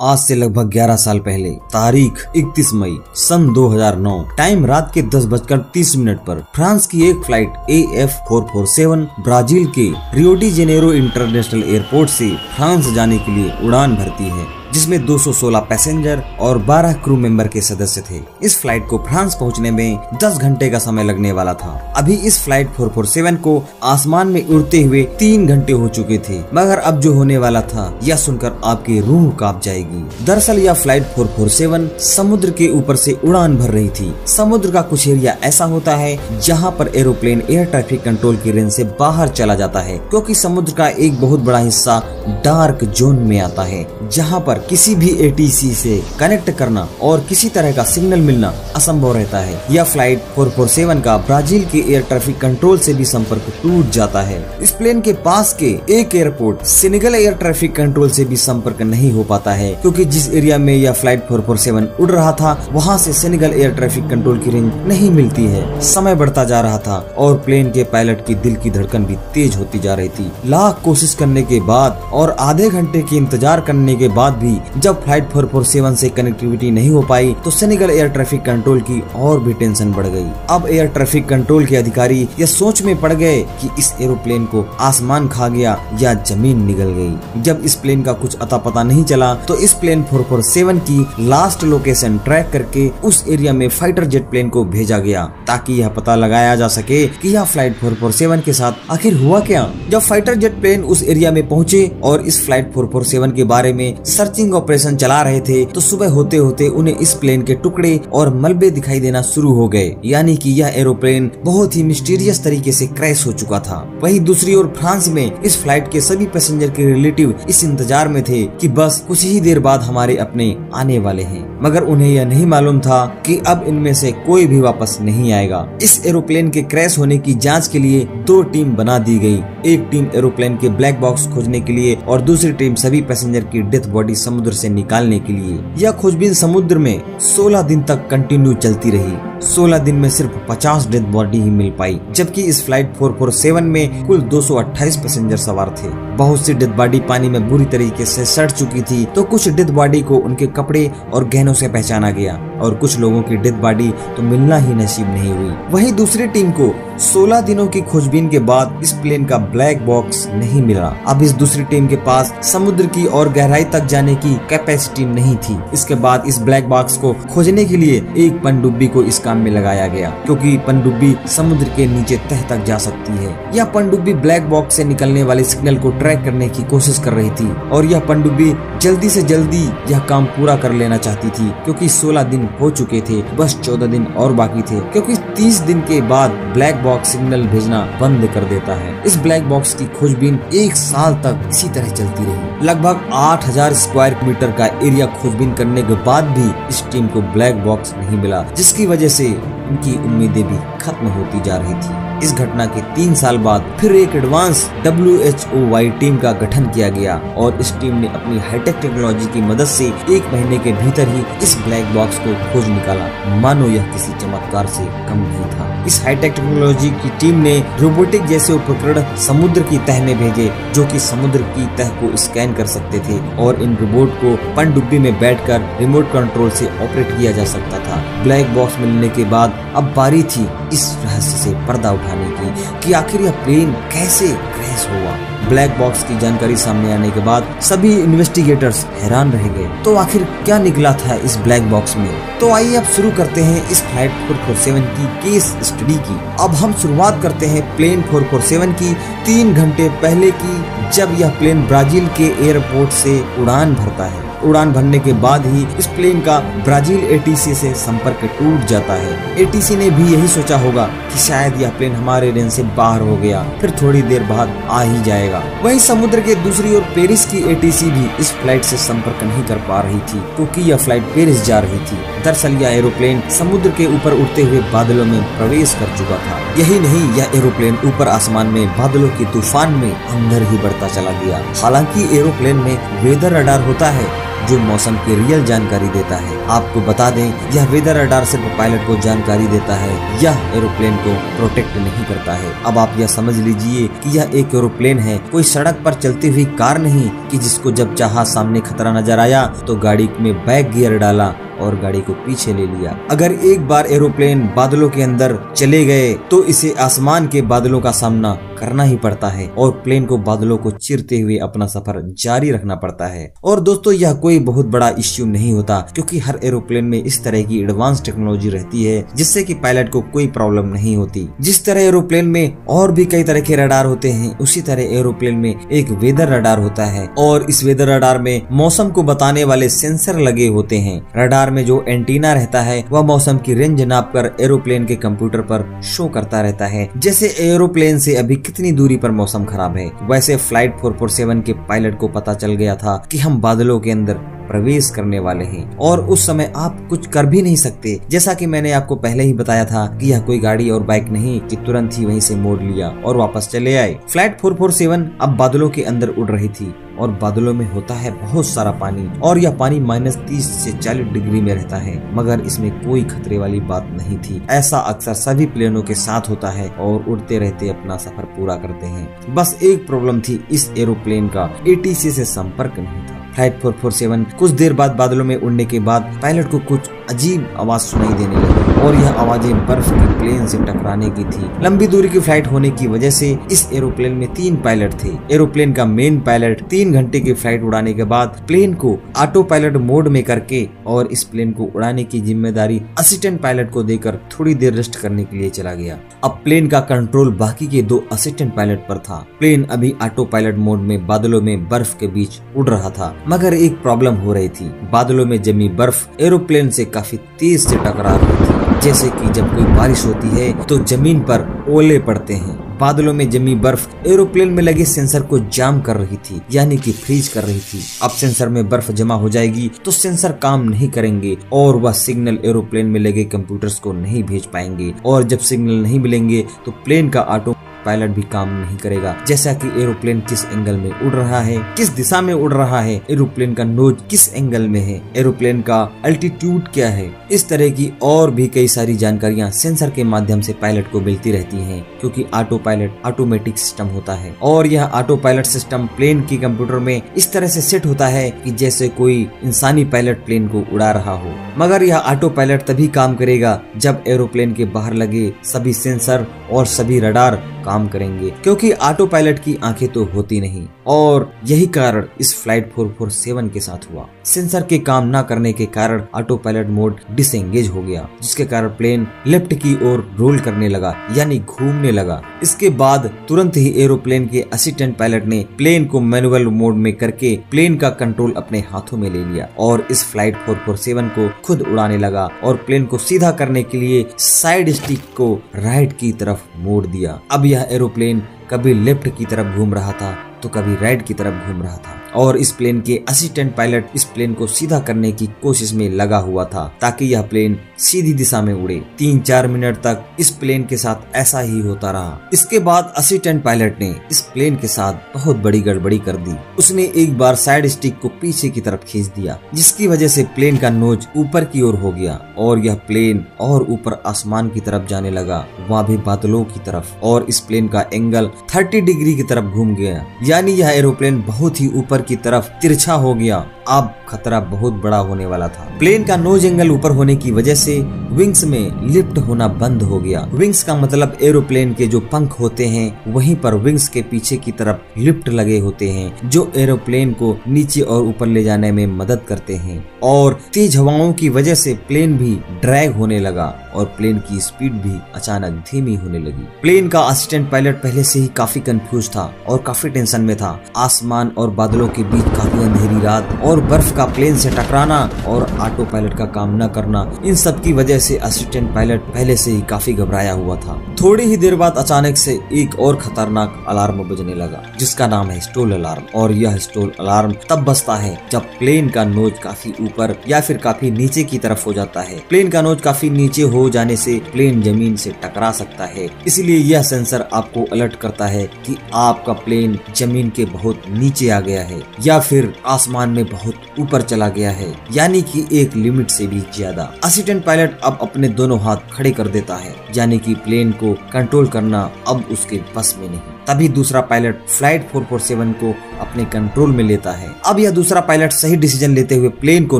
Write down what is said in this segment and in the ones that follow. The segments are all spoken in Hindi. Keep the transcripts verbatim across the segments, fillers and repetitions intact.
आज से लगभग ग्यारह साल पहले, तारीख इकतीस मई सन दो हज़ार नौ, टाइम रात के दस बजकर तीस मिनट पर फ्रांस की एक flight A F four four seven Brazil के Rio de Janeiro international airport से फ्रांस जाने के लिए उड़ान भरती है, जिसमें दो सौ सोलह पैसेंजर और बारह क्रू मेंबर के सदस्य थे। इस फ्लाइट को फ्रांस पहुंचने में दस घंटे का समय लगने वाला था। अभी इस फ्लाइट फोर फोर सेवन को आसमान में उड़ते हुए तीन घंटे हो चुके थे, मगर अब जो होने वाला था यह सुनकर आपकी रूह कांप जाएगी। दरअसल यह फ्लाइट फोर फोर सेवन समुद्र के ऊपर से उड़ान भर रही थी। समुद्र का कुछ एरिया ऐसा होता है जहाँ पर एरोप्लेन एयर ट्रैफिक कंट्रोल की रेंज से बाहर चला जाता है, क्योंकि समुद्र का एक बहुत बड़ा हिस्सा डार्क जोन में आता है, जहाँ पर किसी भी ए टी सी से कनेक्ट करना और किसी तरह का सिग्नल मिलना असंभव रहता है। यह फ्लाइट फोर फोर सेवन का ब्राजील के एयर ट्रैफिक कंट्रोल से भी संपर्क टूट जाता है। इस प्लेन के पास के एक airport Senegal air traffic control से भी संपर्क नहीं हो पाता है, क्योंकि जिस एरिया में यह फ्लाइट फोर फोर सेवन उड़ रहा था वहाँ से सेनेगल एयर ट्रैफिक कंट्रोल की रेंज नहीं मिलती है। समय बढ़ता जा रहा था और प्लेन के पायलट की दिल की धड़कन भी तेज होती जा रही थी। लाख कोशिश करने के बाद और आधे घंटे के इंतजार करने के बाद भी जब फ्लाइट फोर फोर सेवन से कनेक्टिविटी नहीं हो पाई तो सेनेगल एयर ट्रैफिक कंट्रोल की और भी टेंशन बढ़ गई। अब एयर ट्रैफिक कंट्रोल के अधिकारी यह सोच में पड़ गए कि इस एरोप्लेन को आसमान खा गया या जमीन निगल गई। जब इस प्लेन का कुछ अता पता नहीं चला तो इस प्लेन फोर फोर सेवन की लास्ट लोकेशन ट्रैक करके उस एरिया में फाइटर जेट प्लेन को भेजा गया, ताकि यह पता लगाया जा सके कि यह फ्लाइट फोर फोर सेवन के साथ आखिर हुआ क्या। जब फाइटर जेट प्लेन उस एरिया में पहुंचे और इस फ्लाइट फोर फोर सेवन के बारे में सर्चिंग ऑपरेशन चला रहे थे तो सुबह होते होते उन्हें इस प्लेन के टुकड़े और मलबे दिखाई देना शुरू हो गए, यानी कि यह एरोप्लेन बहुत ही मिस्टीरियस तरीके से क्रैश हो चुका था। वहीं दूसरी ओर फ्रांस में इस फ्लाइट के सभी पैसेंजर के रिलेटिव इस इंतजार में थे कि बस कुछ ही देर बाद हमारे अपने आने वाले हैं, मगर उन्हें यह नहीं मालूम था कि अब इनमें से कोई भी वापस नहीं आएगा। इस एरोप्लेन के क्रैश होने की जाँच के लिए दो टीम बना दी गयी, एक टीम एरोप्लेन के ब्लैक बॉक्स खोजने के लिए और दूसरी टीम सभी पैसेंजर की डेथ बॉडी समुद्र से निकालने के लिए। यह खोजबीन समुद्र में सोलह दिन तक कंटिन्यू चलती रही। सोलह दिन में सिर्फ पचास डेथ बॉडी ही मिल पाई, जबकि इस फ्लाइट फोर फोर सेवन में कुल दो सौ अट्ठाईस पैसेंजर सवार थे। बहुत सी डेथ बॉडी पानी में बुरी तरीके से सड़ चुकी थी, तो कुछ डेथ बॉडी को उनके कपड़े और गहनों से पहचाना गया और कुछ लोगों की डेथ बॉडी तो मिलना ही नसीब नहीं हुई। वहीं दूसरी टीम को सोलह दिनों की खोजबीन के बाद इस प्लेन का ब्लैक बॉक्स नहीं मिला। अब इस दूसरी टीम के पास समुद्र की और गहराई तक जाने की कैपेसिटी नहीं थी। इसके बाद इस ब्लैक बॉक्स को खोजने के लिए एक पनडुब्बी को इसका में लगाया गया, क्योंकि पनडुब्बी समुद्र के नीचे तह तक जा सकती है। यह पनडुब्बी ब्लैक बॉक्स से निकलने वाले सिग्नल को ट्रैक करने की कोशिश कर रही थी और यह पनडुब्बी जल्दी से जल्दी यह काम पूरा कर लेना चाहती थी, क्योंकि सोलह दिन हो चुके थे, बस चौदह दिन और बाकी थे, क्योंकि तीस दिन के बाद ब्लैक बॉक्स सिग्नल भेजना बंद कर देता है। इस ब्लैक बॉक्स की खोजबीन एक साल तक इसी तरह चलती रही। लगभग आठ हजार स्क्वायर मीटर का एरिया खोजबीन करने के बाद भी इस टीम को ब्लैक बॉक्स नहीं मिला, जिसकी वजह से उनकी उम्मीदें भी खत्म होती जा रही थी। इस घटना के तीन साल बाद फिर एक advance W H O Y team का गठन किया गया और इस टीम ने अपनी हाईटेक टेक्नोलॉजी की मदद से एक महीने के भीतर ही इस ब्लैक बॉक्स को खोज निकाला। मानो यह किसी चमत्कार से कम नहीं था। इस हाईटेक टेक्नोलॉजी की टीम ने रोबोटिक जैसे उपकरण समुद्र की तह में भेजे, जो कि समुद्र की तह को स्कैन कर सकते थे और इन रोबोट को पनडुब्बी में बैठ कर रिमोट कंट्रोल से ऑपरेट किया जा सकता था। ब्लैक बॉक्स मिलने के बाद अब बारी थी इस रहस्य से पर्दा उठाने की कि आखिर यह प्लेन कैसे क्रैश हुआ। ब्लैक बॉक्स की जानकारी सामने आने के बाद सभी इन्वेस्टिगेटर्स हैरान रह गए। तो आखिर क्या निकला था इस ब्लैक बॉक्स में? तो आइए अब शुरू करते हैं इस फ्लाइट फोर फोर सेवन की केस स्टडी की। अब हम शुरुआत करते हैं प्लेन फोर फोर सेवन की तीन घंटे पहले की, जब यह प्लेन ब्राजील के एयरपोर्ट से उड़ान भरता है। उड़ान भरने के बाद ही इस प्लेन का ब्राजील ए टी सी से संपर्क टूट जाता है। ए टी सी ने भी यही सोचा होगा कि शायद यह प्लेन हमारे रेंज से बाहर हो गया, फिर थोड़ी देर बाद आ ही जाएगा। वहीं समुद्र के दूसरी ओर पेरिस की ए टी सी भी इस फ्लाइट से संपर्क नहीं कर पा रही थी, क्योंकि यह फ्लाइट पेरिस जा रही थी। दरअसल यह एरोप्लेन समुद्र के ऊपर उड़ते हुए बादलों में प्रवेश कर चुका था। यही नहीं, यह एरोप्लेन ऊपर आसमान में बादलों के तूफान में अंदर ही बढ़ता चला गया। हालांकि एरोप्लेन में वेदर रडार होता है, जो मौसम की रियल जानकारी देता है। आपको बता दें, यह वेदर रडार सिर्फ पायलट को जानकारी देता है, यह एरोप्लेन को प्रोटेक्ट नहीं करता है। अब आप यह समझ लीजिए कि यह एक एरोप्लेन है, कोई सड़क पर चलती हुई कार नहीं कि जिसको जब चाहा सामने खतरा नजर आया तो गाड़ी में बैक गियर डाला और गाड़ी को पीछे ले लिया। अगर एक बार एरोप्लेन बादलों के अंदर चले गए तो इसे आसमान के बादलों का सामना करना ही पड़ता है और प्लेन को बादलों को चीरते हुए अपना सफर जारी रखना पड़ता है। और दोस्तों, यह कोई बहुत बड़ा इश्यू नहीं होता क्योंकि हर एरोप्लेन में इस तरह की एडवांस टेक्नोलॉजी रहती है जिससे कि पायलट को कोई प्रॉब्लम नहीं होती। जिस तरह एरोप्लेन में और भी कई तरह के रडार होते हैं, उसी तरह एरोप्लेन में एक वेदर रडार होता है और इस वेदर रडार में मौसम को बताने वाले सेंसर लगे होते हैं। रडार में जो एंटीना रहता है वह मौसम की रेंज नाप कर एरोप्लेन के कंप्यूटर पर शो करता रहता है, जैसे एरोप्लेन से अभी कितनी दूरी पर मौसम खराब है। वैसे फ्लाइट फोर फोर सेवन के पायलट को पता चल गया था कि हम बादलों के अंदर प्रवेश करने वाले हैं और उस समय आप कुछ कर भी नहीं सकते। जैसा कि मैंने आपको पहले ही बताया था कि यह कोई गाड़ी और बाइक नहीं कि तुरंत ही वहीं से मोड़ लिया और वापस चले आए। फ्लाइट फोर फोर सेवन अब बादलों के अंदर उड़ रही थी और बादलों में होता है बहुत सारा पानी और यह पानी माइनस तीस से चालीस डिग्री में रहता है, मगर इसमें कोई खतरे वाली बात नहीं थी। ऐसा अक्सर सभी प्लेनों के साथ होता है और उड़ते रहते अपना सफर पूरा करते हैं। बस एक प्रॉब्लम थी, इस एरोप्लेन का एटीसी से संपर्क नहीं था। फ्लाइट फोर फोर सेवन कुछ देर बाद बादलों में उड़ने के बाद पायलट को कुछ अजीब आवाज सुनाई देने लगी और यह आवाजें बर्फ के प्लेन से टकराने की थी। लंबी दूरी की फ्लाइट होने की वजह से इस एरोप्लेन में तीन पायलट थे। एरोप्लेन का मेन पायलट तीन घंटे की फ्लाइट उड़ाने के बाद प्लेन को ऑटो पायलट मोड में करके और इस प्लेन को उड़ाने की जिम्मेदारी असिस्टेंट पायलट को देकर थोड़ी देर रेस्ट करने के लिए चला गया। अब प्लेन का कंट्रोल बाकी के दो असिस्टेंट पायलट पर था। प्लेन अभी ऑटो पायलट मोड में बादलों में बर्फ के बीच उड़ रहा था, मगर एक प्रॉब्लम हो रही थी। बादलों में जमी बर्फ एरोप्लेन से काफी तेज से टकरा रही थी, जैसे कि जब कोई बारिश होती है तो जमीन पर ओले पड़ते हैं। बादलों में जमी बर्फ एरोप्लेन में लगे सेंसर को जाम कर रही थी, यानी कि फ्रीज कर रही थी। अब सेंसर में बर्फ जमा हो जाएगी तो सेंसर काम नहीं करेंगे और वह सिग्नल एरोप्लेन में लगे कंप्यूटर्स को नहीं भेज पाएंगे और जब सिग्नल नहीं मिलेंगे तो प्लेन का ऑटो पायलट भी काम नहीं करेगा। जैसा कि एरोप्लेन किस एंगल में उड़ रहा है, किस दिशा में उड़ रहा है, एरोप्लेन का नोज किस एंगल में है, एरोप्लेन का अल्टीट्यूड क्या है, इस तरह की और भी कई सारी जानकारियां सेंसर के माध्यम से पायलट को मिलती रहती हैं, क्योंकि ऑटो पायलट ऑटोमेटिक सिस्टम होता है और यह ऑटो पायलट सिस्टम प्लेन के कंप्यूटर में इस तरह से सेट होता है कि जैसे कोई इंसानी पायलट प्लेन को उड़ा रहा हो। मगर यह ऑटो पायलट तभी काम करेगा जब एरोप्लेन के बाहर लगे सभी सेंसर और सभी रडार काम करेंगे, क्योंकि ऑटो पायलट की आंखें तो होती नहीं और यही कारण इस फ्लाइट फोर फोर सेवन के साथ हुआ। सेंसर के काम ना करने के कारण ऑटो पायलट मोड डिसएंगेज हो गया, जिसके कारण प्लेन लेफ्ट की ओर रोल करने लगा, यानी घूमने लगा। इसके बाद तुरंत ही एरोप्लेन के असिस्टेंट पायलट ने प्लेन को मैनुअल मोड में करके प्लेन का कंट्रोल अपने हाथों में ले लिया और इस फ्लाइट फोर फोर सेवन को खुद उड़ाने लगा और प्लेन को सीधा करने के लिए साइड स्टिक को राइट की तरफ मोड़ दिया। अब यह एरोप्लेन कभी लेफ्ट की तरफ घूम रहा था तो कभी राइट की तरफ घूम रहा था और इस प्लेन के असिस्टेंट पायलट इस प्लेन को सीधा करने की कोशिश में लगा हुआ था ताकि यह प्लेन सीधी दिशा में उड़े। तीन चार मिनट तक इस प्लेन के साथ ऐसा ही होता रहा। इसके बाद असिस्टेंट पायलट ने इस प्लेन के साथ बहुत बड़ी गड़बड़ी कर दी। उसने एक बार साइड स्टिक को पीछे की तरफ खींच दिया, जिसकी वजह से प्लेन का नोज ऊपर की ओर हो गया और यह प्लेन और ऊपर आसमान की तरफ जाने लगा, वहाँ भी बादलों की तरफ, और इस प्लेन का एंगल थर्टी डिग्री की तरफ घूम गया, यानी यह एरोप्लेन बहुत ही ऊपर की तरफ तिरछा हो गया। अब खतरा बहुत बड़ा होने वाला था। प्लेन का नोज एंगल ऊपर होने की वजह से विंग्स में लिफ्ट होना बंद हो गया। विंग्स का मतलब एरोप्लेन के जो पंख होते हैं, वहीं पर विंग्स के पीछे की तरफ लिफ्ट लगे होते हैं जो एरोप्लेन को नीचे और ऊपर ले जाने में मदद करते हैं। और तेज हवाओं की वजह से प्लेन भी ड्रैग होने लगा और प्लेन की स्पीड भी अचानक धीमी होने लगी। प्लेन का असिस्टेंट पायलट पहले से ही काफी कंफ्यूज था और काफी टेंशन में था। आसमान और बादलों के बीच काफी अंधेरी रात और बर्फ का प्लेन से टकराना और ऑटो पायलट का काम न करना, इन सब की वजह से असिस्टेंट पायलट पहले से ही काफी घबराया हुआ था। थोड़ी ही देर बाद अचानक से एक और खतरनाक अलार्म बजने लगा जिसका नाम है स्टॉल अलार्म। और यह स्टॉल अलार्म तब बजता है जब प्लेन का नोज काफी ऊपर या फिर काफी नीचे की तरफ हो जाता है। प्लेन का नोज काफी नीचे हो जाने से प्लेन जमीन से टकरा सकता है, इसलिए यह सेंसर आपको अलर्ट करता है कि आपका प्लेन जमीन के बहुत नीचे आ गया है या फिर आसमान में बहुत ऊपर चला गया है, यानी कि एक लिमिट से भी ज्यादा। असिस्टेंट पायलट अब अपने दोनों हाथ खड़े कर देता है, यानी कि प्लेन को कंट्रोल करना अब उसके बस में नहीं। तभी दूसरा pilot flight four four seven को अपने कंट्रोल में लेता है। अब यह दूसरा पायलट सही डिसीजन लेते हुए प्लेन को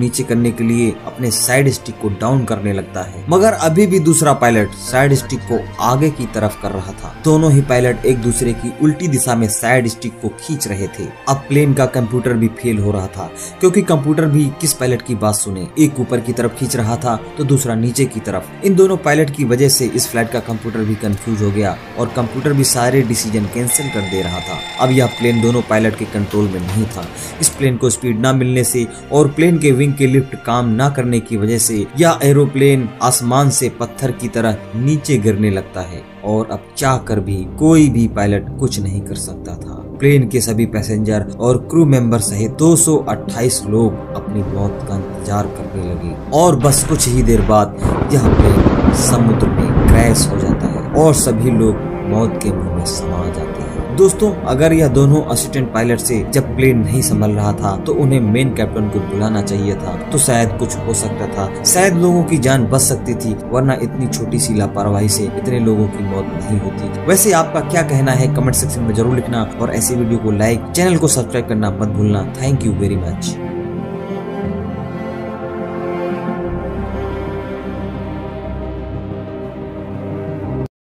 नीचे करने के लिए अपने साइड स्टिक को डाउन करने लगता है, मगर अभी भी दूसरा पायलट साइड स्टिक को आगे की तरफ कर रहा था। दोनों ही पायलट एक दूसरे की उल्टी दिशा में साइड स्टिक को खींच रहे थे। अब प्लेन का कंप्यूटर भी फेल हो रहा था, क्योंकि कंप्यूटर भी किस पायलट की बात सुने। एक ऊपर की तरफ खींच रहा था तो दूसरा नीचे की तरफ। इन दोनों पायलट की वजह से इस फ्लाइट का कंप्यूटर भी कंफ्यूज हो गया और कंप्यूटर भी सारे डिसीजन कैंसिल कर दे रहा था। अब यह प्लेन दोनों पायलट के कंट्रोल में नहीं था। इस प्लेन को स्पीड ना मिलने से और प्लेन के विंग के लिफ्ट काम ना करने की वजह से यह एरोप्लेन आसमान से पत्थर की तरह नीचे गिरने लगता है और अब चाह कर भी कोई भी पायलट कुछ नहीं कर सकता था। प्लेन के सभी पैसेंजर और क्रू मेंबर सहित दो सौ अट्ठाईस लोग अपनी मौत का इंतजार करने लगे और बस कुछ ही देर बाद यह प्लेन समुद्र में क्रैश हो जाता है और सभी लोग मौत के मुंह में समा जाते हैं। दोस्तों, अगर यह दोनों असिस्टेंट पायलट से जब प्लेन नहीं संभल रहा था तो उन्हें मेन कैप्टन को बुलाना चाहिए था, तो शायद कुछ हो सकता था, शायद लोगों की जान बच सकती थी, वरना इतनी छोटी सी लापरवाही से इतने लोगों की मौत नहीं होती। वैसे आपका क्या कहना है कमेंट सेक्शन में जरूर लिखना और ऐसी वीडियो को लाइक, चैनल को सब्सक्राइब करना मत भूलना। Thank you very much.